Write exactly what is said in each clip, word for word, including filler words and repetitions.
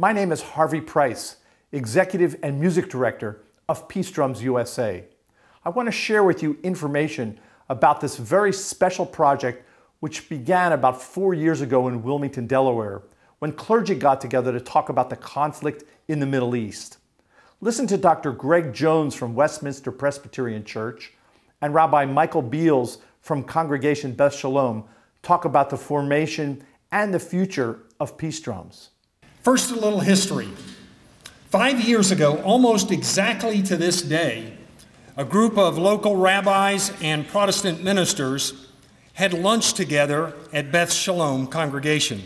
My name is Harvey Price, Executive and Music Director of Peace Drums U S A. I want to share with you information about this very special project which began about four years ago in Wilmington, Delaware, when clergy got together to talk about the conflict in the Middle East. Listen to Doctor Greg Jones from Westminster Presbyterian Church and Rabbi Michael Beals from Congregation Beth Shalom talk about the formation and the future of Peace Drums. First, a little history. Five years ago, almost exactly to this day, a group of local rabbis and Protestant ministers had lunch together at Beth Shalom Congregation.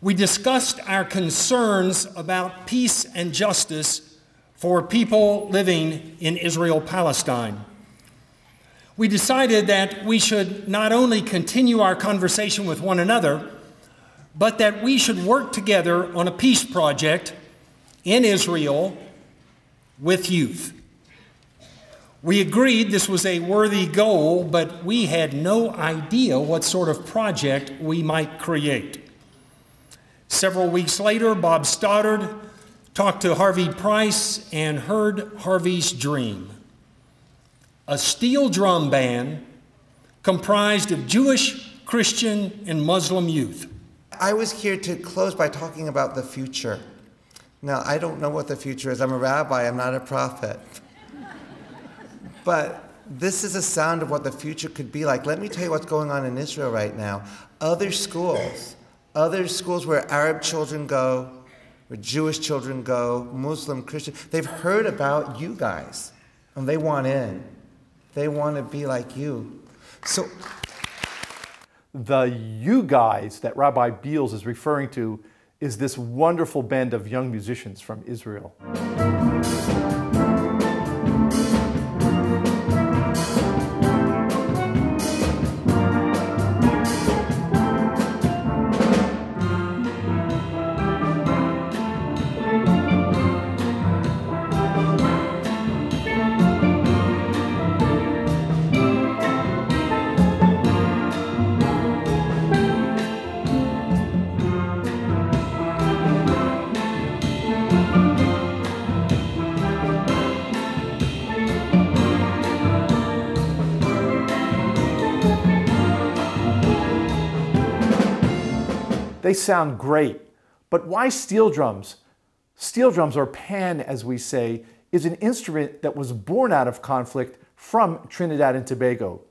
We discussed our concerns about peace and justice for people living in Israel-Palestine. We decided that we should not only continue our conversation with one another, but that we should work together on a peace project in Israel with youth. We agreed this was a worthy goal, but we had no idea what sort of project we might create. Several weeks later, Bob Stoddard talked to Harvey Price and heard Harvey's dream. A steel drum band comprised of Jewish, Christian, and Muslim youth. I was here to close by talking about the future. Now, I don't know what the future is. I'm a rabbi, I'm not a prophet. But this is a sound of what the future could be like. Let me tell you what's going on in Israel right now. Other schools. Other schools where Arab children go, where Jewish children go, Muslim, Christian, they've heard about you guys, and they want in. They want to be like you. So the you guys that Rabbi Beals is referring to is this wonderful band of young musicians from Israel. They sound great, but why steel drums? Steel drums, or pan as we say, is an instrument that was born out of conflict from Trinidad and Tobago.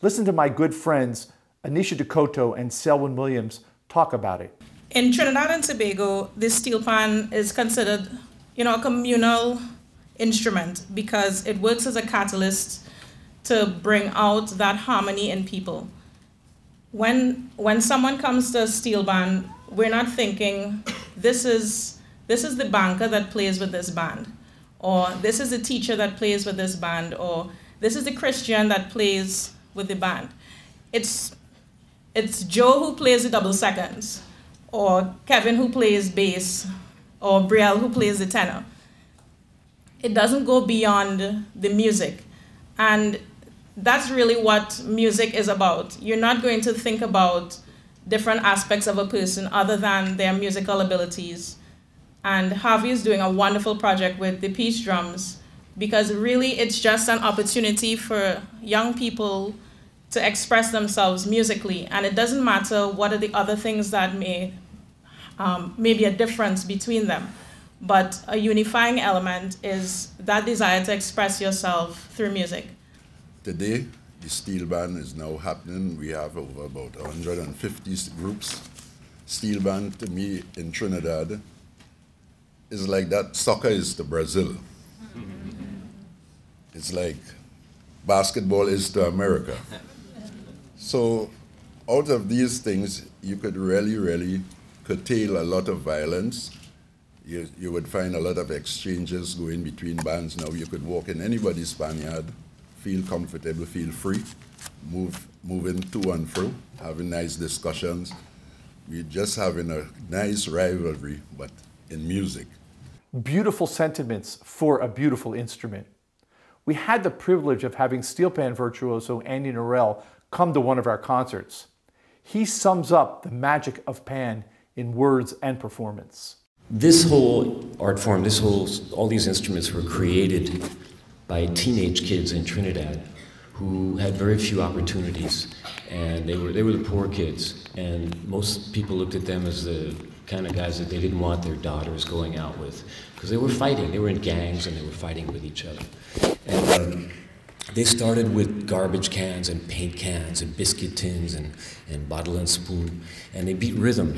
Listen to my good friends Anisha Dakota and Selwyn Williams talk about it. In Trinidad and Tobago, this steel pan is considered, you know, a communal instrument because it works as a catalyst to bring out that harmony in people. When, when someone comes to a steel band, we're not thinking, this is, this is the banker that plays with this band, or this is the teacher that plays with this band, or this is the Christian that plays with the band. It's, it's Joe who plays the double seconds, or Kevin who plays bass, or Brielle who plays the tenor. It doesn't go beyond the music. And that's really what music is about. You're not going to think about different aspects of a person other than their musical abilities. And Harvey is doing a wonderful project with the Peace Drums because really it's just an opportunity for young people to express themselves musically. And it doesn't matter what are the other things that may, um, may be a difference between them. But a unifying element is that desire to express yourself through music. Today, the steel band is now happening. We have over about one hundred fifty groups. Steel band, to me, in Trinidad, is like that soccer is to Brazil. It's like basketball is to America. So out of these things, you could really, really curtail a lot of violence. You, you would find a lot of exchanges going between bands now. You could walk in anybody's vineyard, feel comfortable, feel free, move, moving to and fro, having nice discussions. We're just having a nice rivalry, but in music. Beautiful sentiments for a beautiful instrument. We had the privilege of having steel pan virtuoso Andy Norrell come to one of our concerts. He sums up the magic of pan in words and performance. this whole art form, this whole, all these instruments were created by teenage kids in Trinidad who had very few opportunities, and they were, they were the poor kids, and most people looked at them as the kind of guys that they didn't want their daughters going out with, because they were fighting, they were in gangs and they were fighting with each other. And um, they started with garbage cans and paint cans and biscuit tins and, and bottle and spoon, and they beat rhythm.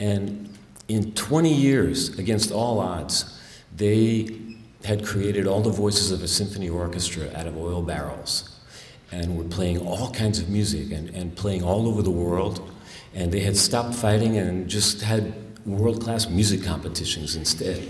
And in twenty years, against all odds, they had created all the voices of a symphony orchestra out of oil barrels, and were playing all kinds of music and, and playing all over the world. And they had stopped fighting and just had world-class music competitions instead.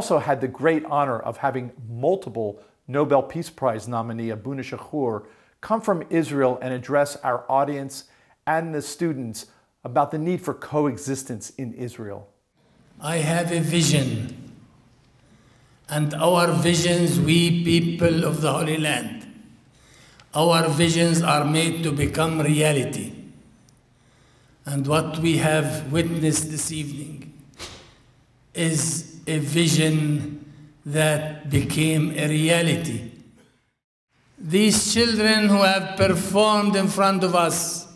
Also had the great honor of having multiple Nobel Peace Prize nominee Abuna Shakhour come from Israel and address our audience and the students about the need for coexistence in Israel. I have a vision, and our visions, we people of the Holy Land, our visions are made to become reality. And what we have witnessed this evening is a vision that became a reality. These children who have performed in front of us,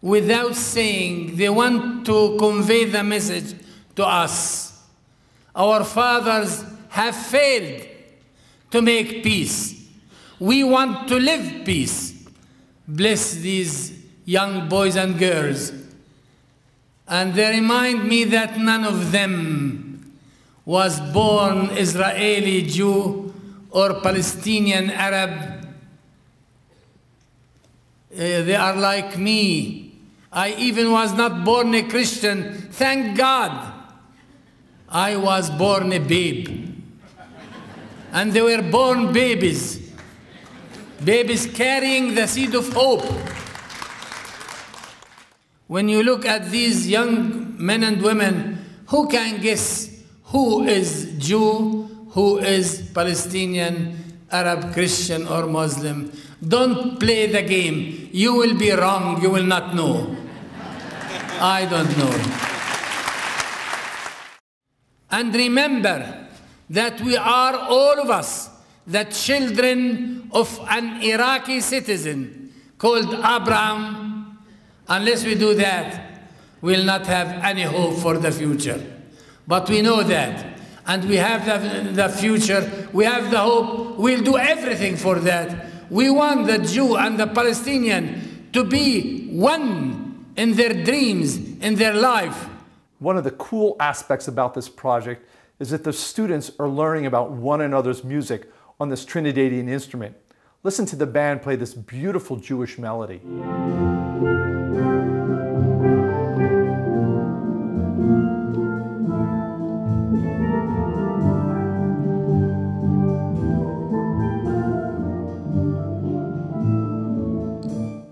without saying, they want to convey the message to us. Our fathers have failed to make peace. We want to live peace. Bless these young boys and girls. And they remind me that none of them was born Israeli Jew or Palestinian Arab. Uh, they are like me. I even was not born a Christian. Thank God. I was born a babe. And they were born babies. Babies carrying the seed of hope. When you look at these young men and women, who can guess who is Jew, who is Palestinian, Arab, Christian, or Muslim? Don't play the game. You will be wrong. You will not know. I don't know. And remember that we are, all of us, the children of an Iraqi citizen called Abraham. Unless we do that, we'll not have any hope for the future. But we know that, and we have the, the future, we have the hope, we'll do everything for that. We want the Jew and the Palestinian to be one in their dreams, in their life. One of the cool aspects about this project is that the students are learning about one another's music on this Trinidadian instrument. Listen to the band play this beautiful Jewish melody.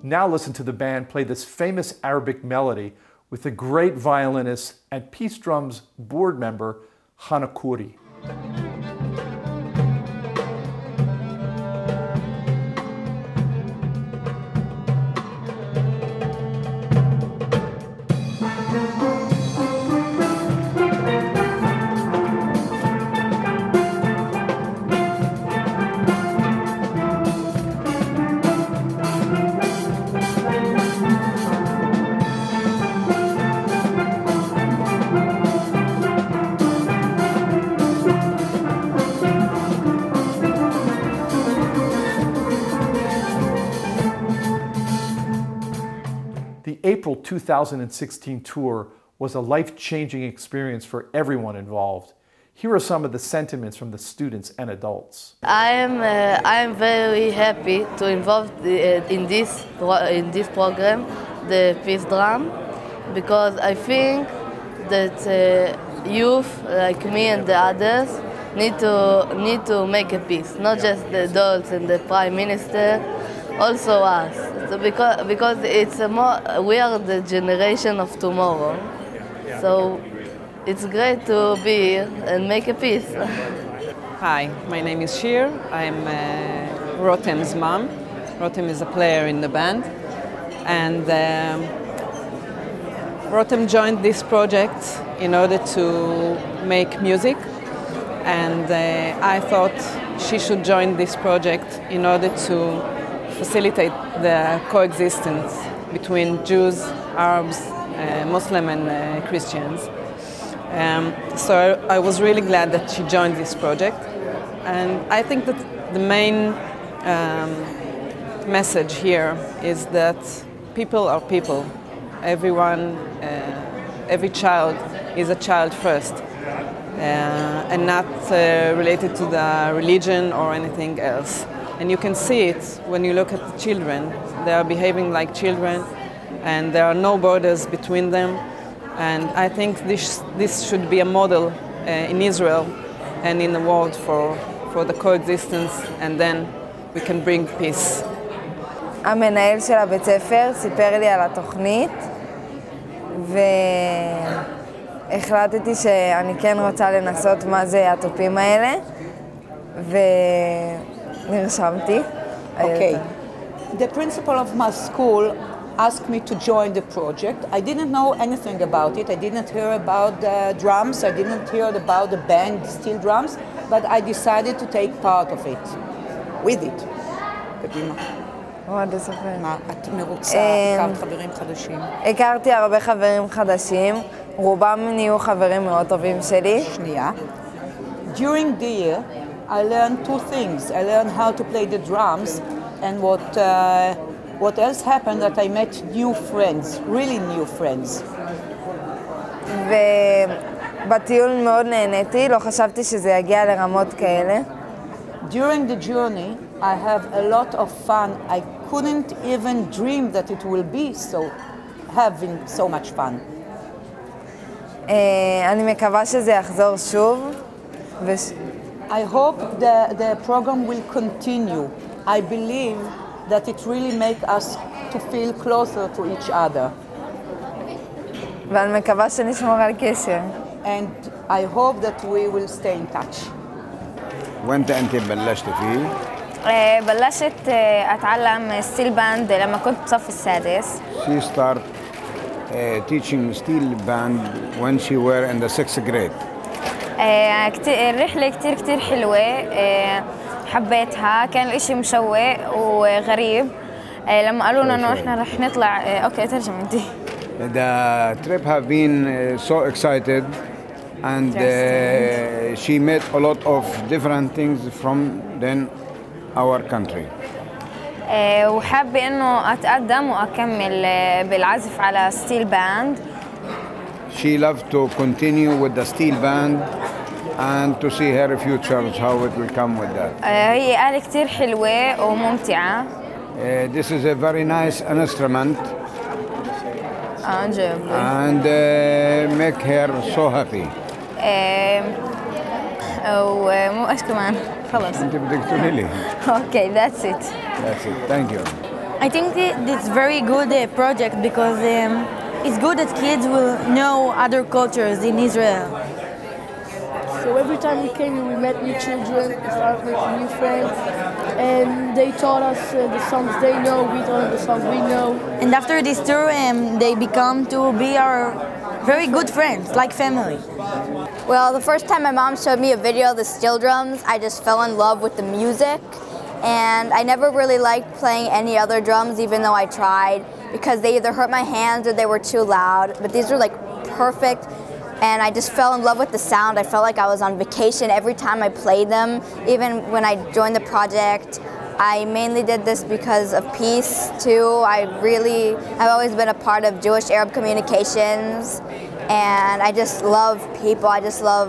Now listen to the band play this famous Arabic melody with the great violinist and Peace Drums board member, Hanakuri. April two thousand sixteen tour was a life-changing experience for everyone involved. Here are some of the sentiments from the students and adults. I am uh, I am very happy to involve the, uh, in this in this program, the Peace Drum, because I think that uh, youth like me and the others need to need to make a peace, not just the adults and the Prime Minister, also us. So because because it's a more we are the generation of tomorrow. So. It's great to be here and make a peace. Hi, my name is Shir. I'm uh, Rotem's mom. Rotem is a player in the band. And um, Rotem joined this project in order to make music. And uh, I thought she should join this project in order to facilitate the coexistence between Jews, Arabs, uh, Muslim and uh, Christians. Um, so I, I was really glad that she joined this project, and I think that the main um, message here is that people are people. Everyone, uh, every child is a child first, uh, and not uh, related to the religion or anything else. And you can see it when you look at the children. They are behaving like children, and there are no borders between them. And I think this, this should be a model uh, in Israel and in the world for, for the coexistence, and then we can bring peace. המנהל של הבית ספר סיפר לי על התוכנית, והחלטתי שאני כן רוצה לנסות מה זה התופים האלה, ונרשמתי. Okay. The principal of my school asked me to join the project. I didn't know anything about it. I didn't hear about the drums. I didn't hear about the band Steel Drums, but I decided to take part of it, with it. קדימה. מאוד יפה. מה, את מרוצה? הכרת חברים חדשים? הכרתי הרבה חברים חדשים. רובם נהיו חברים מאוד טובים שלי. שנייה. During the year, I learned two things. I learned how to play the drums and what uh, What else happened that I met new friends, really new friends. ובטיול מאוד נהניתי, לא חשבתי שזה יגיע לרמות כאלה. During the journey, I have a lot of fun. I couldn't even dream that it will be so having so much fun. אני מקווה שזה יחזור שוב. I hope the the program will continue. I believe that it really makes us to feel closer to each other. And I hope that we will stay in touch. When did you start in it? started steel band when I was in sixth grade. She started uh, teaching steel band when she was in the sixth grade. الرحلة كتير كتير حلوة. حبيتها كان الاشي مشوق وغريب لما قالوا لنا انه احنا رح نطلع اوكي ترجم انتي The trip have been uh, so excited and uh, she met a lot of different things from then our country. وحابة انه اتقدم واكمل بالعزف على steel band. She loved to continue with the steel band and to see her futures, how it will come with that. هي آلة كتير حلوة وممتعة. This is a very nice instrument. And uh, make her so happy. ومو إيش كمان خلاص. أنت بدك تقولي لي. Okay, that's it. That's it. Thank you. I think it's very good uh, project because um, it's good that kids will know other cultures in Israel. So every time we came, we met new children, we started making new friends, and they taught us uh, the songs they know, we taught them the songs we know. And after this tour, um, they become to be our very good friends, like family. Well, the first time my mom showed me a video of the steel drums, I just fell in love with the music, and I never really liked playing any other drums, even though I tried, because they either hurt my hands or they were too loud, but these were like perfect. And I just fell in love with the sound. I felt like I was on vacation every time I played them. Even when I joined the project, I mainly did this because of peace too. I really, I've always been a part of Jewish-Arab communications, and I just love people. I just love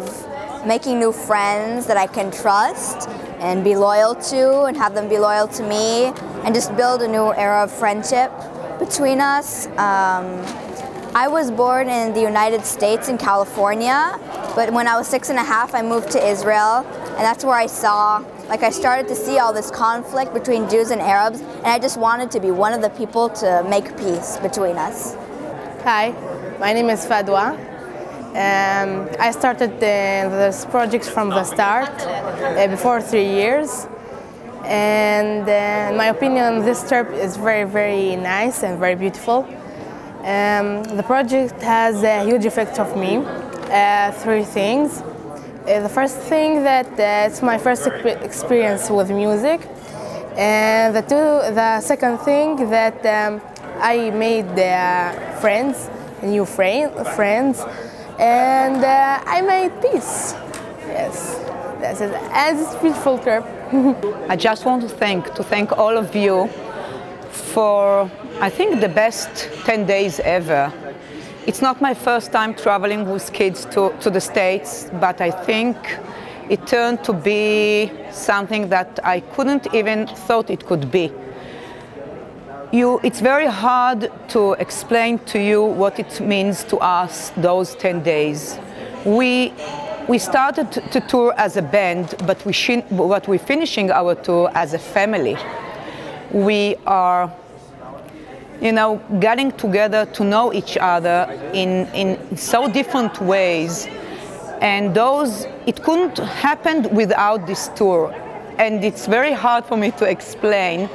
making new friends that I can trust and be loyal to, and have them be loyal to me, and just build a new era of friendship between us. Um, I was born in the United States in California, but when I was six and a half, I moved to Israel, and that's where I saw, like I started to see all this conflict between Jews and Arabs, and I just wanted to be one of the people to make peace between us. Hi, my name is Fadwa. Um, I started the, this project from the start, uh, before three years. And uh, in my opinion, this trip is very, very nice and very beautiful. Um, the project has a huge effect on me, uh, three things. Uh, the first thing that uh, it's my first exp experience with music, and the two, the second thing that um, I made uh, friends, new friend, friends, and uh, I made peace. Yes, that's it. And it's a beautiful trip. I just want to thank to thank all of you for, I think, the best ten days ever. It's not my first time traveling with kids to, to the States, but I think it turned to be something that I couldn't even thought it could be. You, it's very hard to explain to you what it means to us, those ten days. We, we started to tour as a band, but we shin, but we're finishing our tour as a family. We are, you know, getting together to know each other in, in so different ways. And those, it couldn't happen without this tour. And it's very hard for me to explain.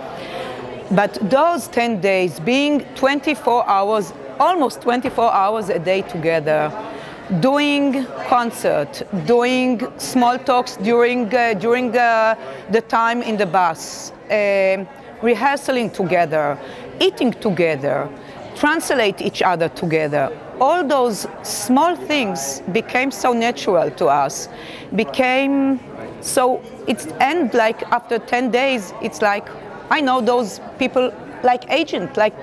But those ten days, being twenty-four hours, almost twenty-four hours a day together, doing concert, doing small talks during, uh, during uh, the time in the bus, uh, rehearsing together, eating together, translate each other together. All those small things became so natural to us, became so, it's end like after ten days, it's like, I know those people like agent, like,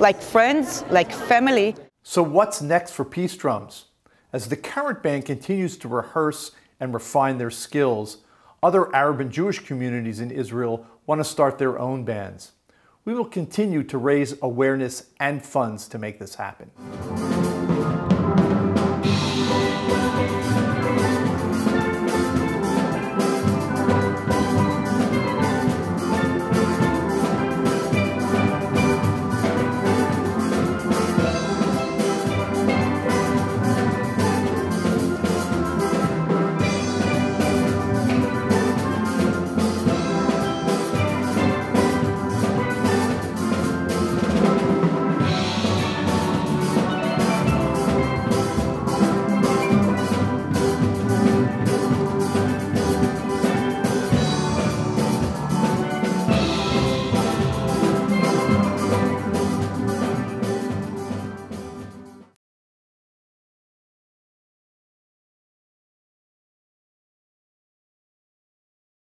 like friends, like family. So what's next for Peace Drums? As the current band continues to rehearse and refine their skills, other Arab and Jewish communities in Israel want to start their own bands. We will continue to raise awareness and funds to make this happen.